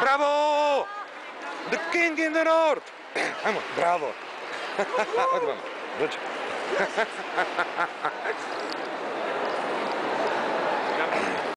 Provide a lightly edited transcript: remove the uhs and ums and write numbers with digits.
Bravo! The king in the north! Vamos, bravo! Olha que vamos.